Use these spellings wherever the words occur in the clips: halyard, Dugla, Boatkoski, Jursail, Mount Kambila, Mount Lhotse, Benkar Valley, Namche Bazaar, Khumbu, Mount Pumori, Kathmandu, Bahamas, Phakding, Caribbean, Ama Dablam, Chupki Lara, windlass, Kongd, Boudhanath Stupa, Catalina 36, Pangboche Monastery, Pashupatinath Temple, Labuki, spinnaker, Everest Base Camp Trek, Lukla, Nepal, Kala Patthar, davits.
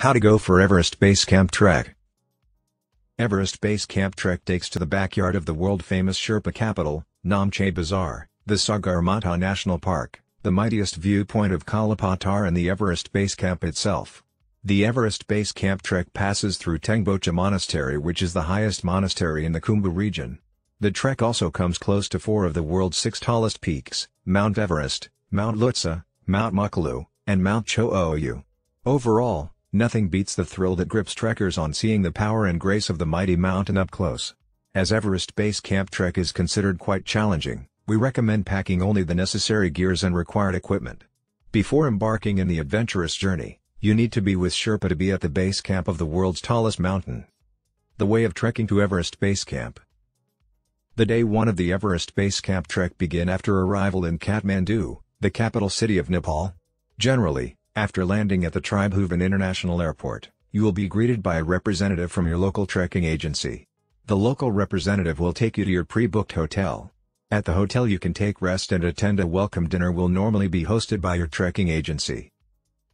How to go for Everest Base Camp Trek. Everest Base Camp Trek takes to the backyard of the world-famous Sherpa capital, Namche Bazaar, the Sagarmatha National Park, the mightiest viewpoint of Kala Patthar and the Everest Base Camp itself. The Everest Base Camp Trek passes through Tengboche Monastery, which is the highest monastery in the Khumbu region. The trek also comes close to four of the world's six tallest peaks, Mount Everest, Mount Lhotse, Mount Makalu, and Mount Cho Oyu. Overall, nothing beats the thrill that grips trekkers on seeing the power and grace of the mighty mountain up close. As Everest Base Camp Trek is considered quite challenging, we recommend packing only the necessary gears and required equipment. Before embarking in the adventurous journey, you need to be with Sherpa to be at the base camp of the world's tallest mountain. The way of trekking to Everest Base Camp. The day 1 of the Everest Base Camp Trek begins after arrival in Kathmandu, the capital city of Nepal. Generally, after landing at the Tribhuvan International Airport, you will be greeted by a representative from your local trekking agency. The local representative will take you to your pre-booked hotel. At the hotel you can take rest and attend a welcome dinner will normally be hosted by your trekking agency.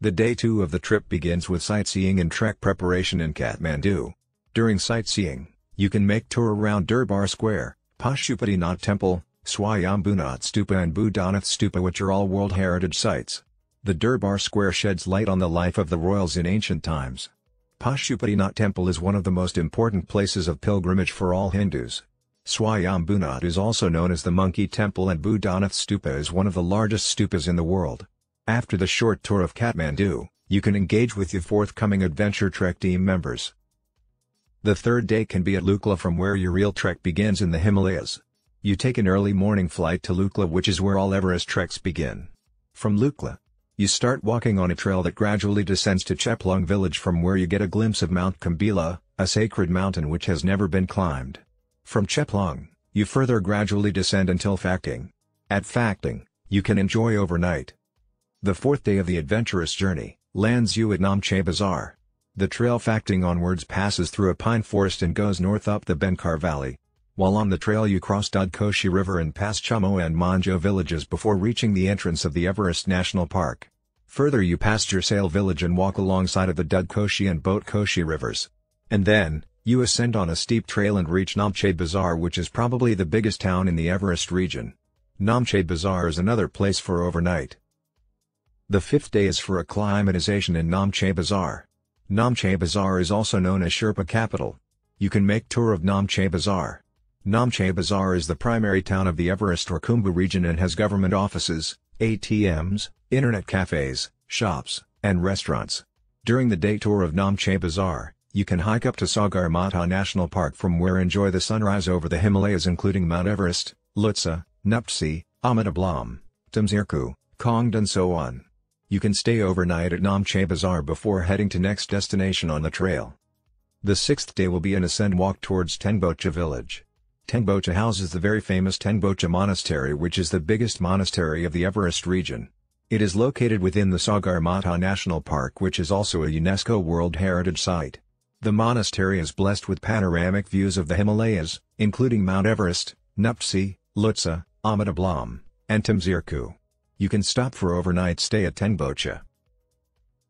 The day 2 of the trip begins with sightseeing and trek preparation in Kathmandu. During sightseeing, you can make tour around Durbar Square, Pashupatinath Temple, Swayambhunath Stupa and Boudhanath Stupa, which are all World Heritage Sites. The Durbar Square sheds light on the life of the royals in ancient times. Pashupatinath Temple is one of the most important places of pilgrimage for all Hindus. Swayambhunath is also known as the Monkey Temple and Boudhanath Stupa is one of the largest stupas in the world. After the short tour of Kathmandu, you can engage with your forthcoming adventure trek team members. The third day can be at Lukla, from where your real trek begins in the Himalayas. You take an early morning flight to Lukla, which is where all Everest treks begin. From Lukla, you start walking on a trail that gradually descends to Cheplung village, from where you get a glimpse of Mount Kambila, a sacred mountain which has never been climbed. From Cheplung, you further gradually descend until Phakding. At Phakding, you can enjoy overnight. The fourth day of the adventurous journey lands you at Namche Bazaar. The trail Phakding onwards passes through a pine forest and goes north up the Benkar Valley. While on the trail you cross Dudkoshi River and pass Chumo and Manjo villages before reaching the entrance of the Everest National Park. Further you pass Jursail village and walk alongside of the Dudkoshi and Boatkoshi rivers. And then, you ascend on a steep trail and reach Namche Bazaar, which is probably the biggest town in the Everest region. Namche Bazaar is another place for overnight. The fifth day is for acclimatization in Namche Bazaar. Namche Bazaar is also known as Sherpa capital. You can make tour of Namche Bazaar. Namche Bazaar is the primary town of the Everest or Khumbu region and has government offices, ATMs, internet cafes, shops, and restaurants. During the day tour of Namche Bazaar, you can hike up to Sagarmatha National Park, from where enjoy the sunrise over the Himalayas including Mount Everest, Lhotse, Nuptse, Ama Dablam, Thamserku, Kongd and so on. You can stay overnight at Namche Bazaar before heading to next destination on the trail. The sixth day will be an ascend walk towards Tengboche village. Tengboche houses the very famous Tengboche Monastery, which is the biggest monastery of the Everest region. It is located within the Sagarmatha National Park, which is also a UNESCO World Heritage Site. The monastery is blessed with panoramic views of the Himalayas, including Mount Everest, Nuptse, Lhotse, Ama Dablam, and Thamserku. You can stop for overnight stay at Tengboche.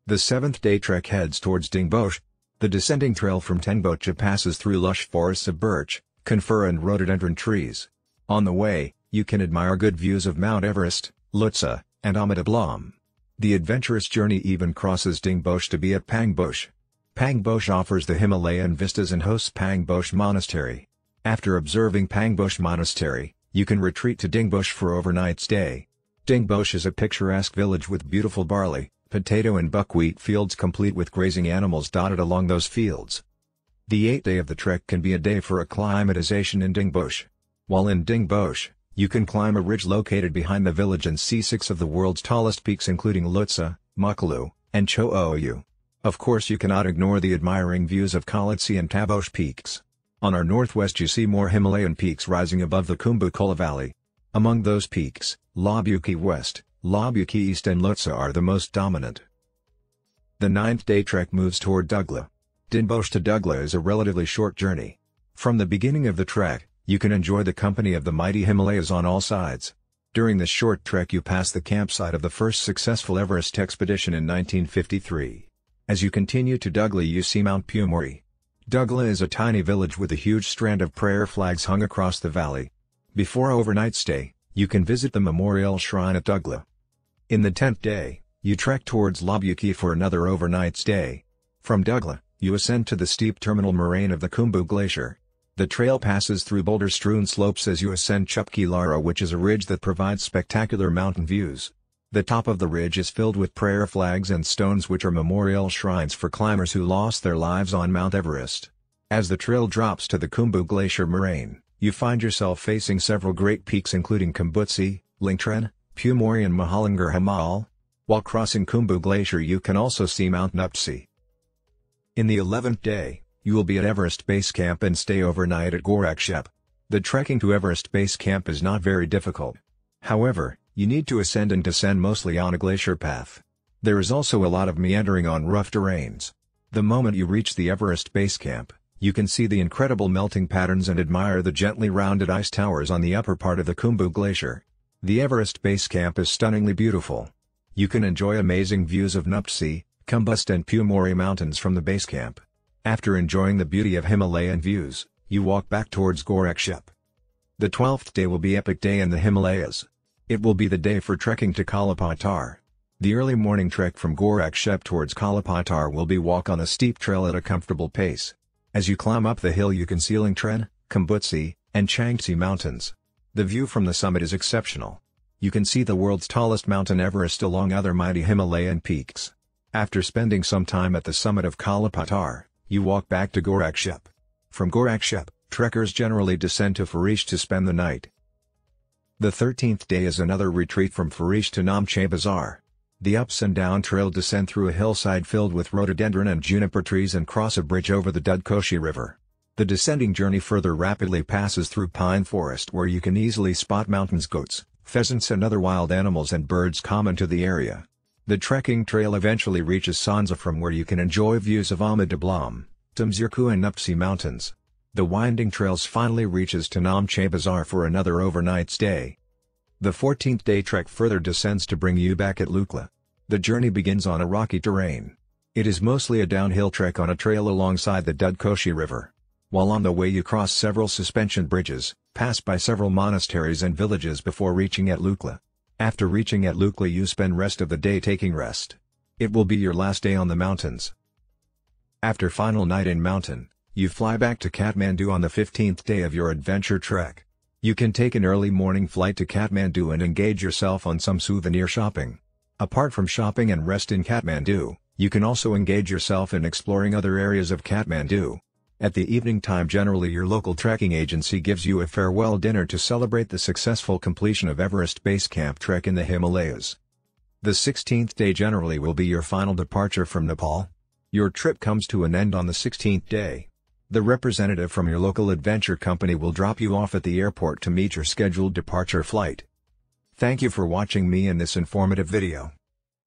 The seventh day trek heads towards Dingboche. The descending trail from Tengboche passes through lush forests of birch, confer and rhododendron trees. On the way, you can admire good views of Mount Everest, Lhotse, and Ama Dablam. The adventurous journey even crosses Dingboche to be at Pangboche. Pangboche offers the Himalayan vistas and hosts Pangboche Monastery. After observing Pangboche Monastery, you can retreat to Dingboche for overnight stay. Dingboche is a picturesque village with beautiful barley, potato and buckwheat fields complete with grazing animals dotted along those fields. The 8th day of the trek can be a day for acclimatization in Dingboche. While in Dingboche, you can climb a ridge located behind the village and see 6 of the world's tallest peaks including Lhotse, Makalu, and Cho Oyu. Of course you cannot ignore the admiring views of Khumbu and Tengboche peaks. On our northwest you see more Himalayan peaks rising above the Khumbu Valley. Among those peaks, Labuki West, Labuki East and Lhotse are the most dominant. The 9th day trek moves toward Dugla. Dingboche to Dugla is a relatively short journey. From the beginning of the trek, you can enjoy the company of the mighty Himalayas on all sides. During this short trek you pass the campsite of the first successful Everest expedition in 1953. As you continue to Dugla, you see Mount Pumori. Dugla is a tiny village with a huge strand of prayer flags hung across the valley. Before overnight stay, you can visit the memorial shrine at Dugla. In the 10th day, you trek towards Labuki for another overnight stay. From Dugla, you ascend to the steep terminal moraine of the Khumbu Glacier. The trail passes through boulder-strewn slopes as you ascend Chupki Lara, which is a ridge that provides spectacular mountain views. The top of the ridge is filled with prayer flags and stones, which are memorial shrines for climbers who lost their lives on Mount Everest. As the trail drops to the Khumbu Glacier moraine, you find yourself facing several great peaks, including Khumbutse, Lingtren, Pumori and Mahalangar Himal. While crossing Khumbu Glacier, you can also see Mount Nuptse. In the 11th day, you will be at Everest Base Camp and stay overnight at Gorak Shep. The trekking to Everest Base Camp is not very difficult. However, you need to ascend and descend mostly on a glacier path. There is also a lot of meandering on rough terrains. The moment you reach the Everest Base Camp, you can see the incredible melting patterns and admire the gently rounded ice towers on the upper part of the Khumbu Glacier. The Everest Base Camp is stunningly beautiful. You can enjoy amazing views of Nuptse, Khumbutse and Pumori mountains from the base camp. After enjoying the beauty of Himalayan views, you walk back towards Gorak Shep. The 12th day will be epic day in the Himalayas. It will be the day for trekking to Kala Patthar. The early morning trek from Gorak Shep towards Kala Patthar will be walk on a steep trail at a comfortable pace. As you climb up the hill, you can see Lingtren, Khumbutse, and Changtse mountains. The view from the summit is exceptional. You can see the world's tallest mountain Everest along other mighty Himalayan peaks. After spending some time at the summit of Kala Patthar, you walk back to Gorak Shep. From Gorak Shep, trekkers generally descend to Farish to spend the night. The 13th day is another retreat from Farish to Namche Bazaar. The ups and down trail descend through a hillside filled with rhododendron and juniper trees and cross a bridge over the Dudkoshi River. The descending journey further rapidly passes through pine forest, where you can easily spot mountains, goats, pheasants and other wild animals and birds common to the area. The trekking trail eventually reaches Sanza, from where you can enjoy views of Ama Dablam, Thamserku and Nuptse mountains. The winding trails finally reaches to Namche Bazaar for another overnight stay. The 14th day trek further descends to bring you back at Lukla. The journey begins on a rocky terrain. It is mostly a downhill trek on a trail alongside the Dudkoshi River. While on the way, you cross several suspension bridges, pass by several monasteries and villages before reaching at Lukla. After reaching at Lukla, you spend rest of the day taking rest. It will be your last day on the mountains. After final night in mountain, you fly back to Kathmandu on the 15th day of your adventure trek. You can take an early morning flight to Kathmandu and engage yourself on some souvenir shopping. Apart from shopping and rest in Kathmandu, you can also engage yourself in exploring other areas of Kathmandu. At the evening time, generally your local trekking agency gives you a farewell dinner to celebrate the successful completion of Everest Base Camp Trek in the Himalayas. The 16th day generally will be your final departure from Nepal. Your trip comes to an end on the 16th day. The representative from your local adventure company will drop you off at the airport to meet your scheduled departure flight. Thank you for watching me in this informative video.